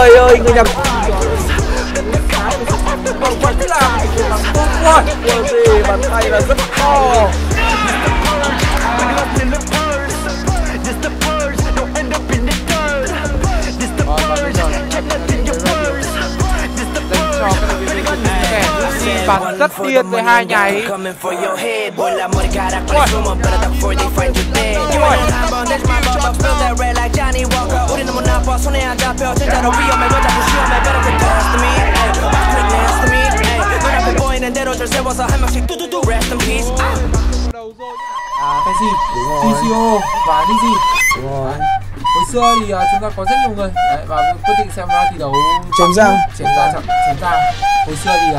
Trời ơi, người Nhật. Quả thế là quá gì, bàn tay là rất to. Bắn rất điên với hai nháy. Cái gì? Tco và cái gì? Hồi xưa thì chúng ta có rất nhiều người đấy, và quyết định xem ra thi đấu chém dao, chém dao. Hồi xưa thì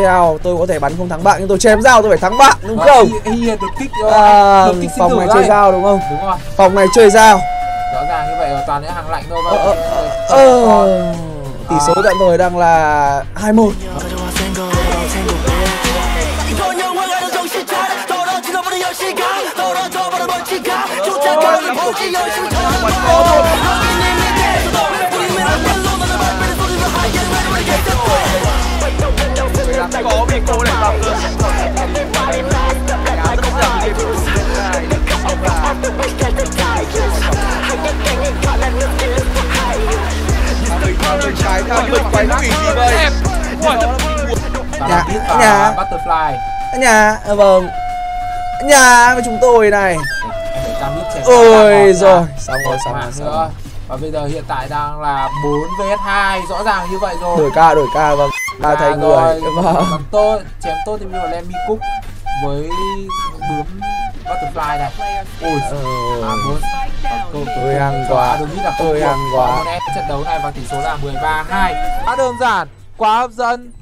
theo, tôi có thể bắn không thắng bạn nhưng tôi chém dao tôi phải thắng bạn, đúng không? Phòng này chơi dao đúng không? Đúng rồi. Phòng này chơi dao. Rõ ràng như vậy là toàn những hàng lạnh thôi. Tỷ số tận thời đang là 2-1. Nhà với chúng tôi này. Ôi rồi, xong rồi. Và bây giờ hiện tại đang là 4 vs 2, rõ ràng như vậy rồi. Đổi ca vâng. Ba thầy người. Vâng. Tôi chém tốt thì bây giờ là Lemmy Cook với bướm Butterfly này. Ôi tôi ăn quá, đúng như là tôi ăn quá. Trận đấu này và tỷ số là 13-2. Quá đơn giản, quá hấp dẫn.